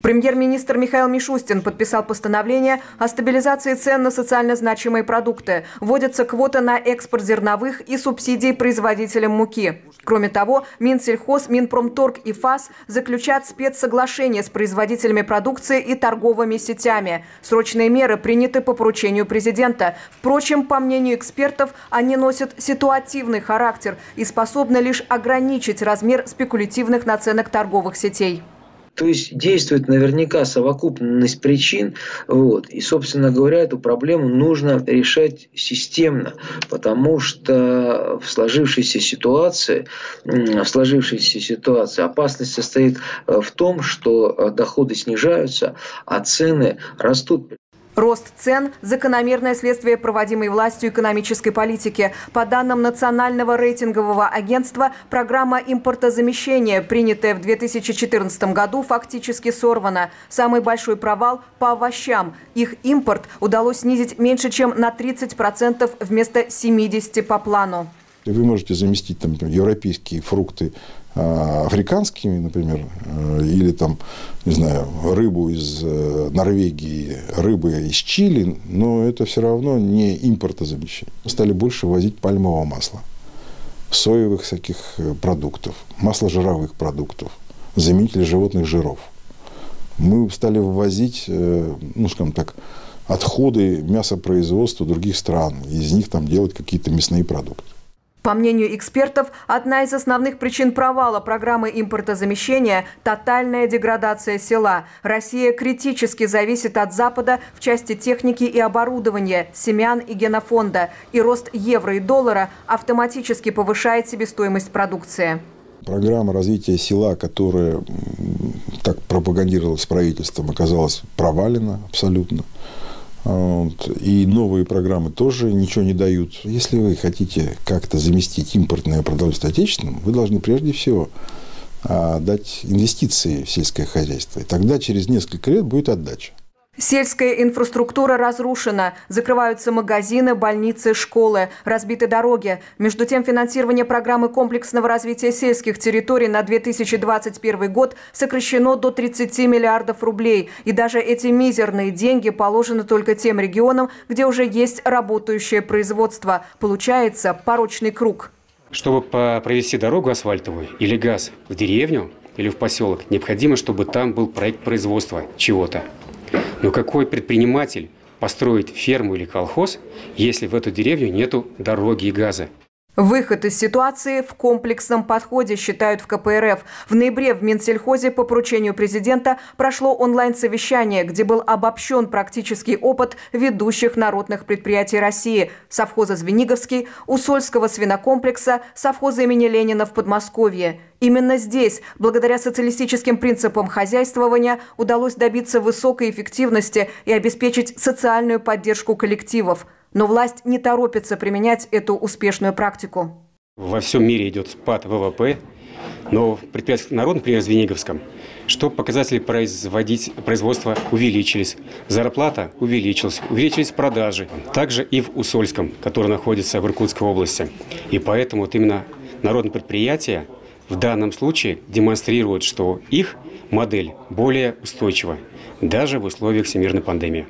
Премьер-министр Михаил Мишустин подписал постановление о стабилизации цен на социально значимые продукты. Вводится квота на экспорт зерновых и субсидии производителям муки. Кроме того, Минсельхоз, Минпромторг и ФАС заключат спецсоглашения с производителями продукции и торговыми сетями. Срочные меры приняты по поручению президента. Впрочем, по мнению экспертов, они носят ситуативный характер и способны лишь ограничить размер спекулятивных наценок торговых сетей. То есть действует наверняка совокупность причин. И, собственно говоря, эту проблему нужно решать системно, потому что в сложившейся ситуации опасность состоит в том, что доходы снижаются, а цены растут. Рост цен – закономерное следствие проводимой властью экономической политики. По данным Национального рейтингового агентства, программа импортозамещения, принятая в 2014 году, фактически сорвана. Самый большой провал – по овощам. Их импорт удалось снизить меньше чем на 30% вместо 70% по плану. Вы можете заместить там европейские фрукты африканскими, например, или там, не знаю, рыбу из Норвегии, рыбу из Чили, но это все равно не импортозамещение. Стали больше возить пальмового масла, соевых всяких продуктов, масложировых продуктов, заменителей животных жиров. Мы стали ввозить, ну, скажем так, отходы мясопроизводства других стран, из них там делать какие-то мясные продукты. По мнению экспертов, одна из основных причин провала программы импортозамещения – тотальная деградация села. Россия критически зависит от Запада в части техники и оборудования, семян и генофонда. И рост евро и доллара автоматически повышает себестоимость продукции. Программа развития села, которая так пропагандировалась правительством, оказалась провалена абсолютно. И новые программы тоже ничего не дают. Если вы хотите как-то заместить импортное продовольствие отечественным, вы должны прежде всего дать инвестиции в сельское хозяйство. И тогда через несколько лет будет отдача. Сельская инфраструктура разрушена. Закрываются магазины, больницы, школы, разбиты дороги. Между тем, финансирование программы комплексного развития сельских территорий на 2021 год сокращено до 30 миллиардов рублей. И даже эти мизерные деньги положены только тем регионам, где уже есть работающее производство. Получается порочный круг. Чтобы провести дорогу асфальтовую или газ в деревню или в поселок, необходимо, чтобы там был проект производства чего-то. Но какой предприниматель построит ферму или колхоз, если в эту деревню нету дороги и газа? Выход из ситуации в комплексном подходе, считают в КПРФ. В ноябре в Минсельхозе по поручению президента прошло онлайн-совещание, где был обобщен практический опыт ведущих народных предприятий России – совхоза «Звениговский», Усольского свинокомплекса, совхоза имени Ленина в Подмосковье. Именно здесь, благодаря социалистическим принципам хозяйствования, удалось добиться высокой эффективности и обеспечить социальную поддержку коллективов. Но власть не торопится применять эту успешную практику. Во всем мире идет спад ВВП, но в предприятиях народных, например, в Звениговском, что показатели производства увеличились, зарплата увеличилась, увеличились продажи. Также и в Усольском, который находится в Иркутской области. И поэтому вот именно народные предприятия в данном случае демонстрируют, что их модель более устойчива, даже в условиях всемирной пандемии.